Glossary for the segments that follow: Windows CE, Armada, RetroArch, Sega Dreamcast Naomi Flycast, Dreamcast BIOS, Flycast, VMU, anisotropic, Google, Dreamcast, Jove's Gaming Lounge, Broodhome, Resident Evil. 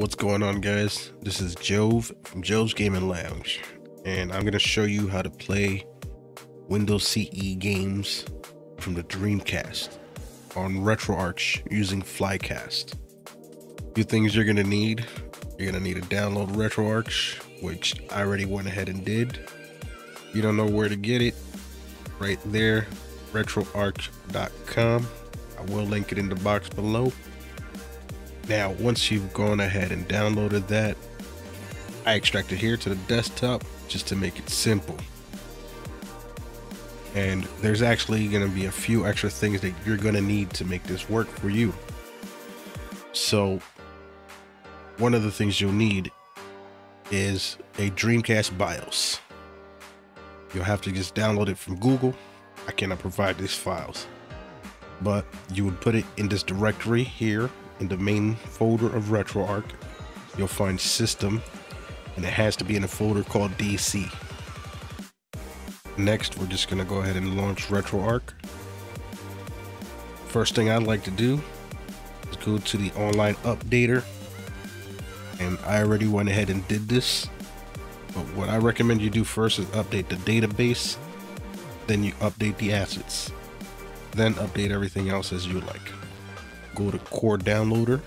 What's going on, guys? This is Jove from Jove's Gaming Lounge, and I'm going to show you how to play Windows CE games from the Dreamcast on RetroArch using Flycast. A few things you're going to need. You're going to need to download RetroArch, which I already went ahead and did. If you don't know where to get it, right there, retroarch.com. I will link it in the box below. Now, once you've gone ahead and downloaded that, I extract it here to the desktop just to make it simple. And there's actually going to be a few extra things that you're going to need to make this work for you. So one of the things you'll need is a Dreamcast BIOS. You'll have to just download it from Google. I cannot provide these files, but you would put it in this directory here in the main folder of RetroArch. You'll find system, and it has to be in a folder called DC. Next, we're just gonna go ahead and launch RetroArch. First thing I'd like to do is go to the online updater, and I already went ahead and did this, but what I recommend you do first is update the database, then you update the assets, then update everything else as you like. Go to core downloader,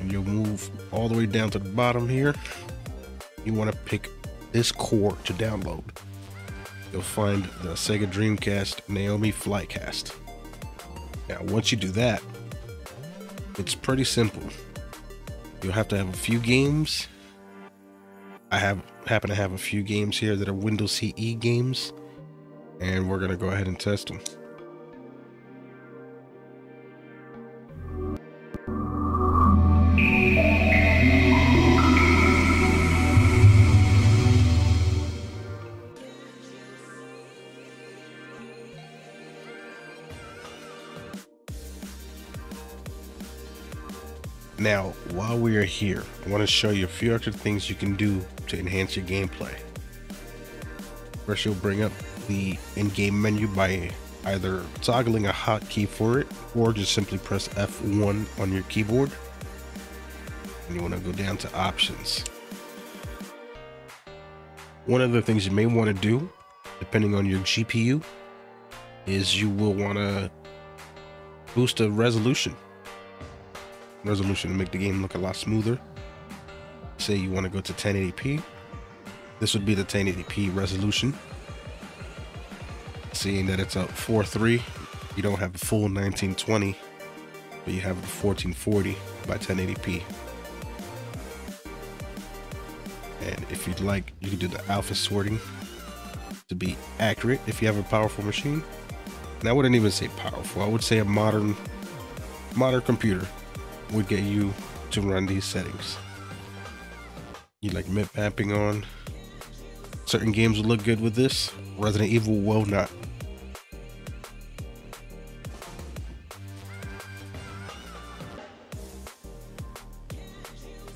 and you'll move all the way down to the bottom here. You want to pick this core to download. You'll find the Sega Dreamcast Naomi Flycast. Now, once you do that, it's pretty simple. You'll have to have a few games. I happen to have a few games here that are Windows CE games, and we're gonna go ahead and test them. Now, while we are here, I want to show you a few extra things you can do to enhance your gameplay. First, you'll bring up the in-game menu by either toggling a hotkey for it, or just simply press F1 on your keyboard. And you want to go down to options. One of the things you may want to do, depending on your GPU, is you will want to boost the resolution to make the game look a lot smoother. Say you want to go to 1080p. This would be the 1080p resolution. Seeing that it's a 4:3, you don't have the full 1920, but you have the 1440 by 1080p. And if you'd like, you can do the alpha sorting to be accurate if you have a powerful machine. And I wouldn't even say powerful, I would say a modern computer would get you to run these settings. You like mip mapping on. Certain games will look good with this. Resident Evil will not.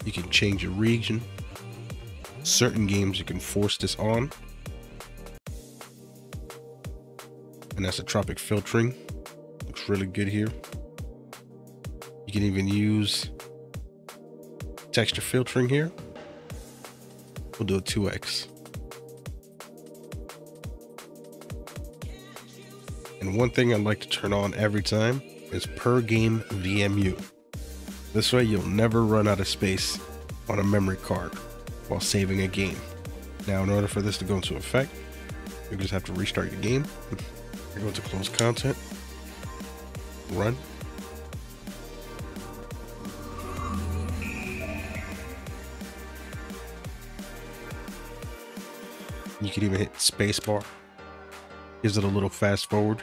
You can change your region. Certain games you can force this on. And that's anisotropic filtering. Looks really good here. You can even use texture filtering here. We'll do a 2x. And one thing I'd like to turn on every time is per game VMU. This way you'll never run out of space on a memory card while saving a game. Now, in order for this to go into effect, you just have to restart your game. You're going to close content, run. You can even hit spacebar. Gives it a little fast forward.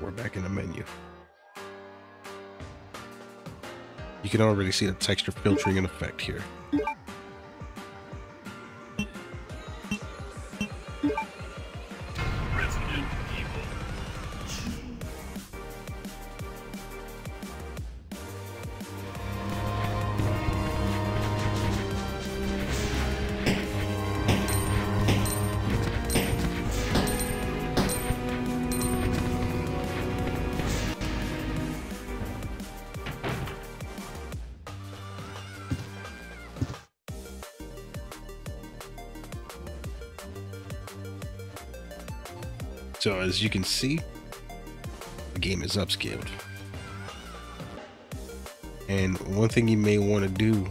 We're back in the menu. You can already see the texture filtering in effect here. Resident Evil. So as you can see, the game is upscaled. And one thing you may want to do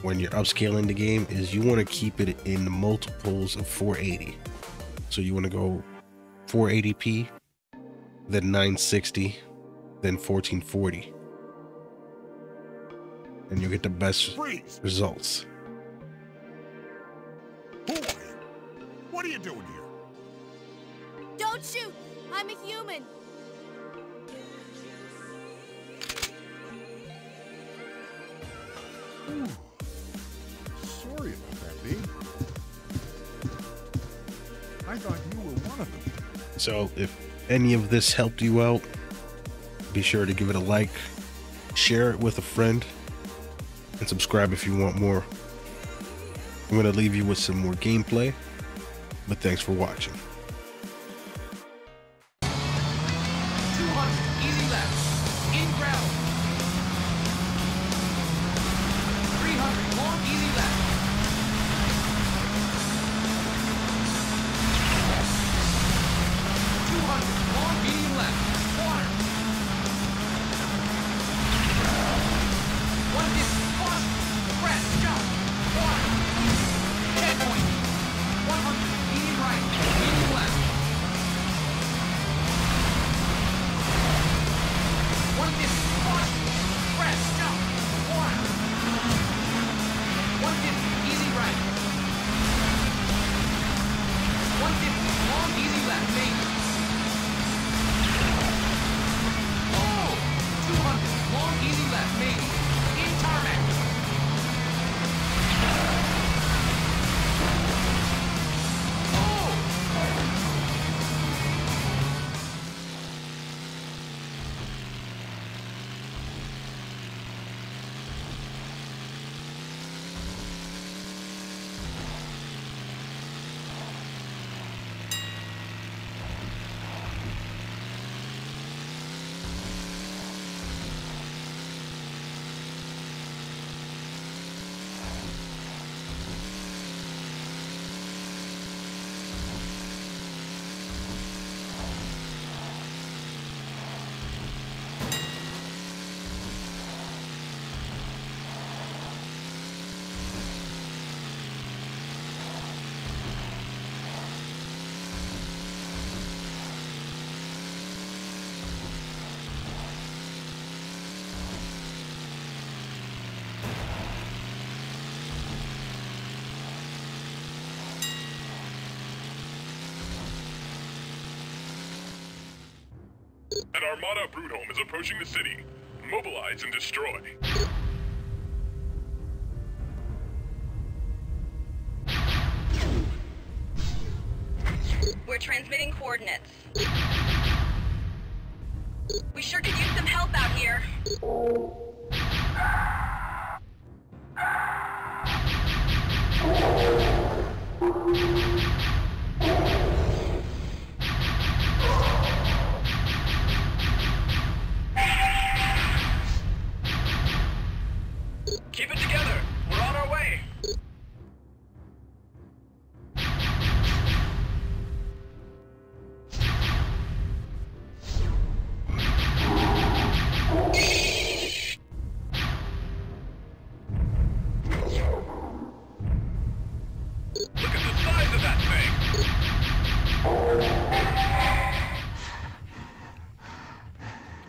when you're upscaling the game is you want to keep it in multiples of 480. So you want to go 480p, then 960, then 1440. And you'll get the best results. Boy, what are you doing here? Don't shoot! I'm a human! Ooh. Sorry about that, B. I thought you were one of them. So, if any of this helped you out, be sure to give it a like, share it with a friend, and subscribe if you want more. I'm going to leave you with some more gameplay, but thanks for watching. 200, easy left, in ground. 300, more easy left. 200, more easy left. An Armada Broodhome is approaching the city. Mobilize and destroy. We're transmitting coordinates. We sure could use some help out here.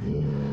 Yeah.